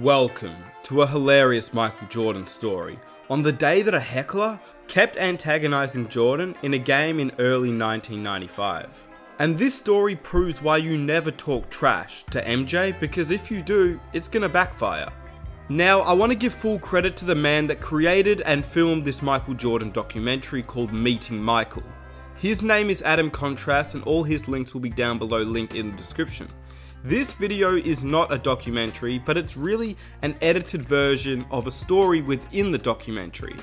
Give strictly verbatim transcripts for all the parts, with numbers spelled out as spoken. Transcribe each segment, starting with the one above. Welcome to a hilarious Michael Jordan story on the day that a heckler kept antagonizing Jordan in a game in early nineteen ninety-five. And this story proves why you never talk trash to M J, because if you do, it's gonna backfire. Now, I want to give full credit to the man that created and filmed this Michael Jordan documentary called Meeting Michael. His name is Adam Kontras, and all his links will be down below, linked in the description. This video is not a documentary, but it's really an edited version of a story within the documentary.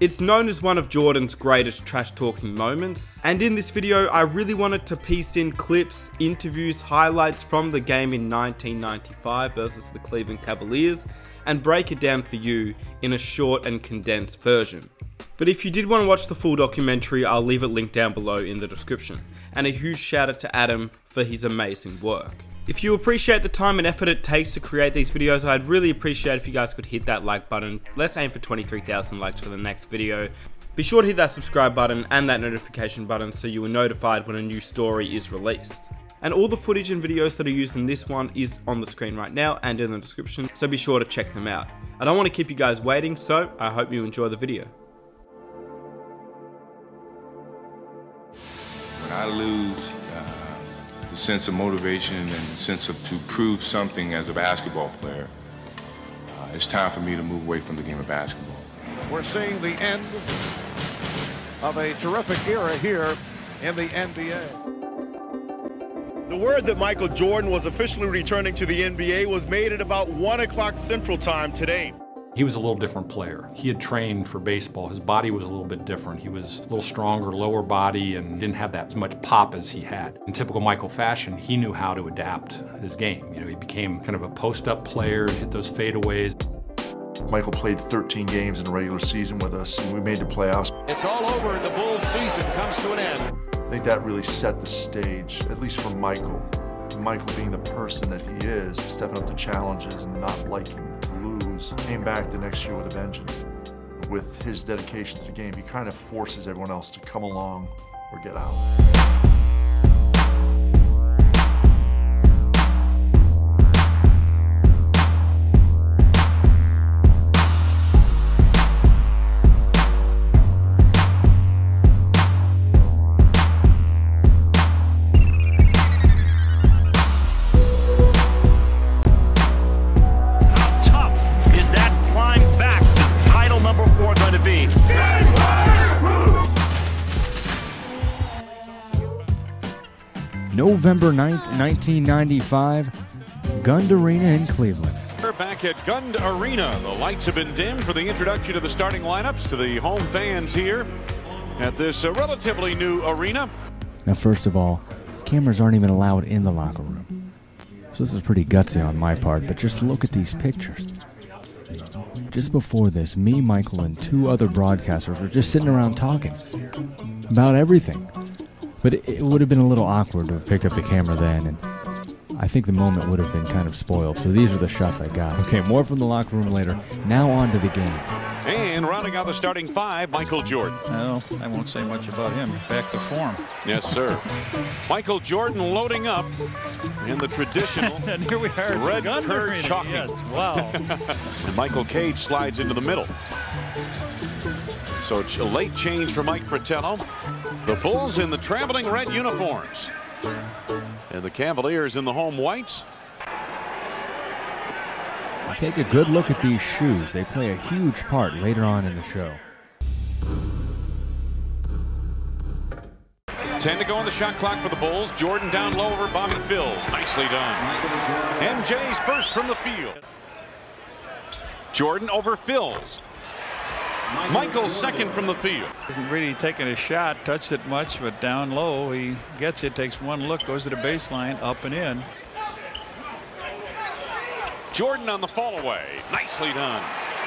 It's known as one of Jordan's greatest trash talking moments, and in this video I really wanted to piece in clips, interviews, highlights from the game in nineteen ninety-five versus the Cleveland Cavaliers, and break it down for you in a short and condensed version. But if you did want to watch the full documentary, I'll leave it linked down below in the description, and a huge shout out to Adam for his amazing work. If you appreciate the time and effort it takes to create these videos, I'd really appreciate if you guys could hit that like button. Let's aim for twenty-three thousand likes for the next video. Be sure to hit that subscribe button and that notification button so you are notified when a new story is released. And all the footage and videos that are used in this one is on the screen right now and in the description, so be sure to check them out. I don't want to keep you guys waiting, so I hope you enjoy the video. When I lose, the sense of motivation and the sense of to prove something as a basketball player, uh, it's time for me to move away from the game of basketball. We're seeing the end of a terrific era here in the N B A. The word that Michael Jordan was officially returning to the N B A was made at about one o'clock Central Time today. He was a little different player. He had trained for baseball. His body was a little bit different. He was a little stronger, lower body, and didn't have that as much pop as he had. In typical Michael fashion, he knew how to adapt his game. You know, he became kind of a post-up player, hit those fadeaways. Michael played thirteen games in the regular season with us, and we made the playoffs. It's all over, the Bulls season comes to an end. I think that really set the stage, at least for Michael. Michael being the person that he is, stepping up to challenges and not liking came back the next year with a vengeance. With his dedication to the game, he kind of forces everyone else to come along or get out. November ninth, nineteen ninety-five, Gund Arena in Cleveland. We're back at Gund Arena. The lights have been dimmed for the introduction of the starting lineups to the home fans here at this uh, relatively new arena. Now, first of all, cameras aren't even allowed in the locker room. So this is pretty gutsy on my part, but just look at these pictures. Just before this, me, Michael, and two other broadcasters were just sitting around talking about everything. But it would have been a little awkward to have picked up the camera then, and I think the moment would have been kind of spoiled. So these are the shots I got. Okay, more from the locker room later. Now on to the game. And rounding out the starting five, Michael Jordan. No, I won't say much about him. Back to form. Yes, sir. Michael Jordan loading up in the traditional and here we are, red curd chalky. Yes, wow. And Michael Cage slides into the middle. So it's a late change for Mike Fratello. The Bulls in the traveling red uniforms. And the Cavaliers in the home whites. Take a good look at these shoes. They play a huge part later on in the show. ten to go on the shot clock for the Bulls. Jordan down low over Bobby Phills. Nicely done. M J's first from the field. Jordan over Phills. Michael's second from the field. Isn't really taking a shot, touched it much, but down low he gets it, takes one look, goes to the baseline, up and in. Jordan on the fall away. Nicely done.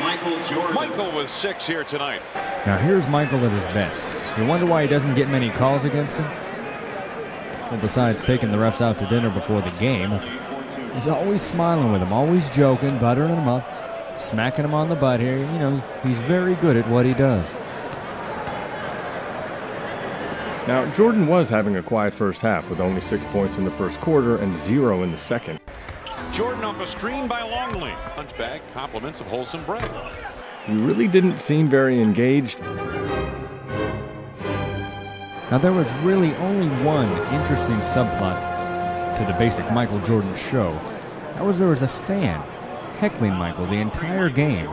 Michael Jordan. Michael with six here tonight. Now here's Michael at his best. You wonder why he doesn't get many calls against him? Well, besides taking the refs out to dinner before the game, he's always smiling with them, always joking, buttering them up, smacking him on the butt here. You know, he's very good at what he does. Now, Jordan was having a quiet first half with only six points in the first quarter and zero in the second. Jordan off a screen by Longley. Punch bag, compliments of wholesome bread. You really didn't seem very engaged. Now there was really only one interesting subplot to the basic Michael Jordan show. That was there was a fan heckling Michael the entire game.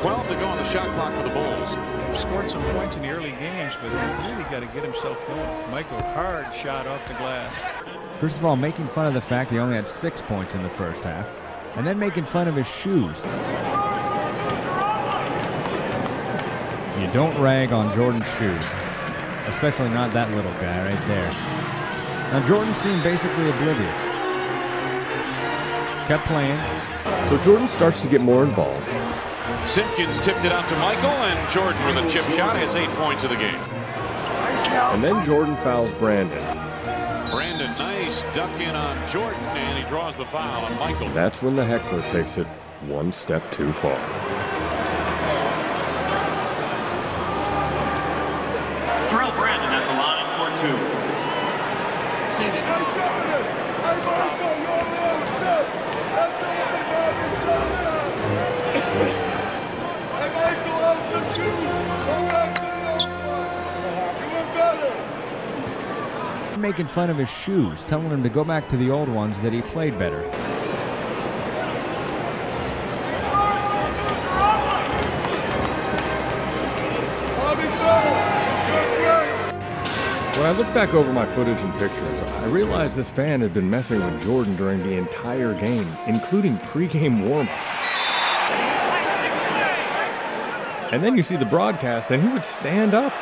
twelve to go on the shot clock for the Bulls. They've scored some points in the early games, but he's really got to get himself going. Michael, hard shot off the glass. First of all, making fun of the fact he only had six points in the first half, and then making fun of his shoes. You don't rag on Jordan's shoes, especially not that little guy right there. Now Jordan seemed basically oblivious. Kept playing. So Jordan starts to get more involved. Simpkins tipped it out to Michael, and Jordan with a chip shot has eight points of the game. And then Jordan fouls Brandon. Brandon, nice duck in on Jordan, and he draws the foul on Michael. That's when the heckler takes it one step too far. Making fun of his shoes, telling him to go back to the old ones that he played better. When I look back over my footage and pictures, I realized this fan had been messing with Jordan during the entire game, including pre-game warm-ups. And then you see the broadcast, and he would stand up.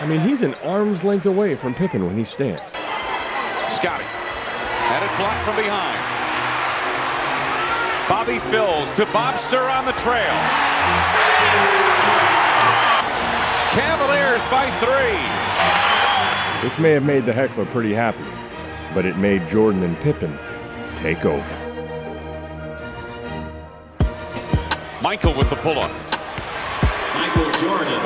I mean, he's an arm's length away from Pippen when he stands. Scotty had it blocked from behind. Bobby Phills to Bob Sur on the trail. Cavaliers by three. This may have made the heckler pretty happy, but it made Jordan and Pippen take over. Michael with the pull-up. Michael Jordan.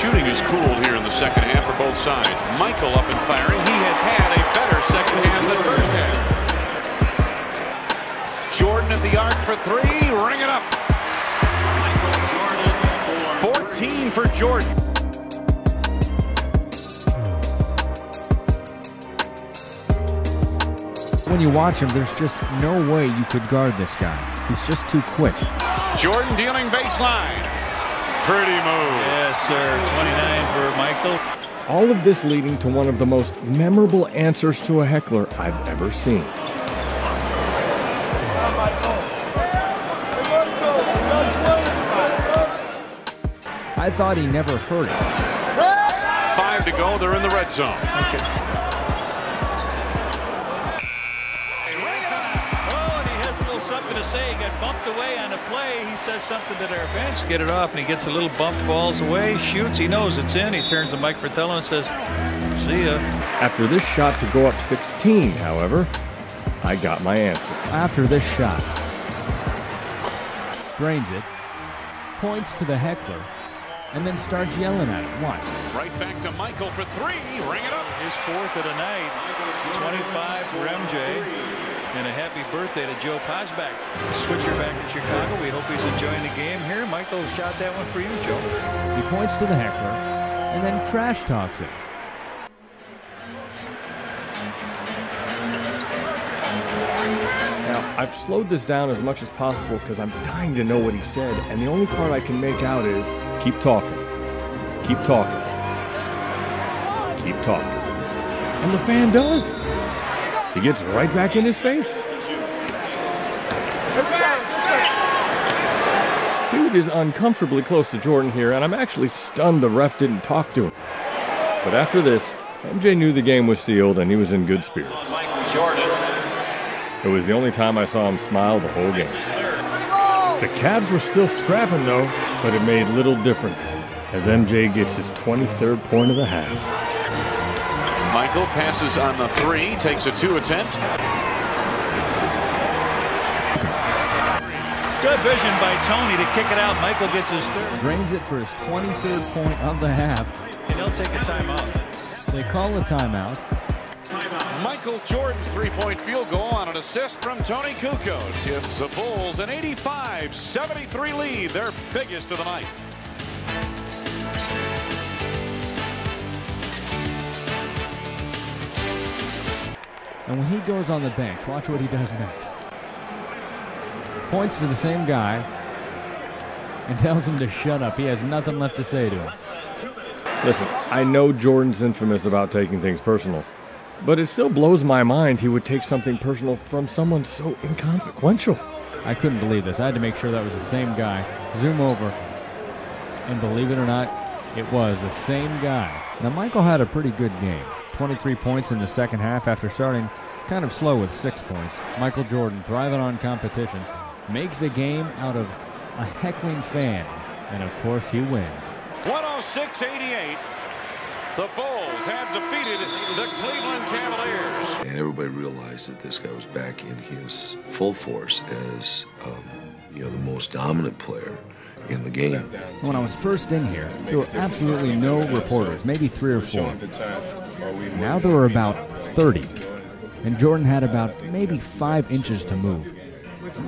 Shooting is cool here in the second half for both sides. Michael up and firing. He has had a better second half than first half. Jordan at the arc for three. Ring it up. fourteen for Jordan. When you watch him, there's just no way you could guard this guy. He's just too quick. Jordan dealing baseline. Pretty move. Yes, sir. twenty-nine for Michael. All of this leading to one of the most memorable answers to a heckler I've ever seen. I thought he never heard it. Five to go. They're in the red zone. Okay. Something to say. He got bumped away on a play. He says something to their bench. Get it off, and he gets a little bump, falls away, shoots. He knows it's in. He turns to Mike Fratello and says, see ya. After this shot to go up sixteen, however, I got my answer. After this shot, drains it, points to the heckler, and then starts yelling at him. Watch. Right back to Michael for three. Ring it up. His fourth of the night. twenty-five for M J. And a happy birthday to Joe Posbach. Switcher back in Chicago. We hope he's enjoying the game here. Michael shot that one for you, Joe. He points to the heckler and then trash talks it. Now, I've slowed this down as much as possible because I'm dying to know what he said, and the only part I can make out is keep talking, keep talking, keep talking. And the fan does. He gets right back in his face. Dude is uncomfortably close to Jordan here, and I'm actually stunned the ref didn't talk to him. But after this, M J knew the game was sealed, and he was in good spirits. It was the only time I saw him smile the whole game. The Cavs were still scrapping, though, but it made little difference as M J gets his twenty-third point of the half. Michael passes on the three, takes a two attempt. Good vision by Tony to kick it out. Michael gets his third. Brings it for his twenty-third point of the half. And they'll take a timeout. They call a timeout. timeout. Michael Jordan's three-point field goal on an assist from Tony Kukoc gives the Bulls an eighty-five seventy-three lead, their biggest of the night. And when he goes on the bench, watch what he does next. Points to the same guy and tells him to shut up. He has nothing left to say to him. Listen, I know Jordan's infamous about taking things personal, but it still blows my mind he would take something personal from someone so inconsequential. I couldn't believe this. I had to make sure that was the same guy. Zoom over, and believe it or not, it was the same guy. Now, Michael had a pretty good game. twenty-three points in the second half after starting kind of slow with six points. Michael Jordan thriving on competition. Makes a game out of a heckling fan, and of course he wins. one oh six eighty-eight, the Bulls have defeated the Cleveland Cavaliers. And everybody realized that this guy was back in his full force as um, you know, the most dominant player in the game. When I was first in here, there were absolutely no reporters, maybe three or four. Now there were about thirty, and Jordan had about maybe five inches to move.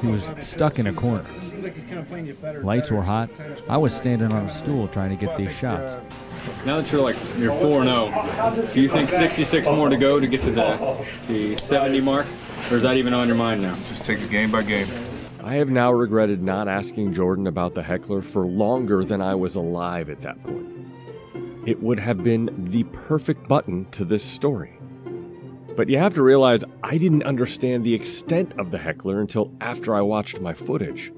He was stuck in a corner. Lights were hot. I was standing on a stool trying to get these shots. Now that you're like you're four and oh, do you think sixty-six more to go to get to the, the seventy mark? Or is that even on your mind now? Just take it game by game. I have now regretted not asking Jordan about the heckler for longer than I was alive at that point. It would have been the perfect button to this story. But you have to realize I didn't understand the extent of the heckler until after I watched my footage.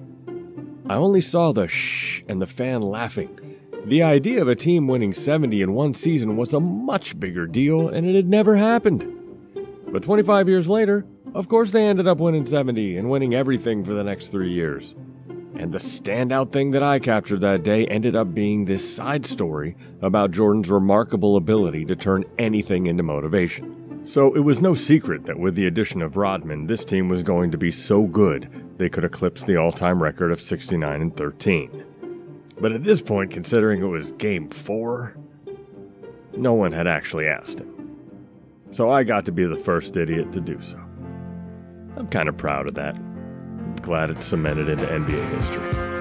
I only saw the shh and the fan laughing. The idea of a team winning seventy in one season was a much bigger deal, and it had never happened. But twenty-five years later, of course they ended up winning seventy and winning everything for the next three years. And the standout thing that I captured that day ended up being this side story about Jordan's remarkable ability to turn anything into motivation. So it was no secret that with the addition of Rodman, this team was going to be so good they could eclipse the all-time record of sixty-nine and thirteen. But at this point, considering it was game four, no one had actually asked him. So I got to be the first idiot to do so. I'm kind of proud of that. I'm glad it's cemented into N B A history.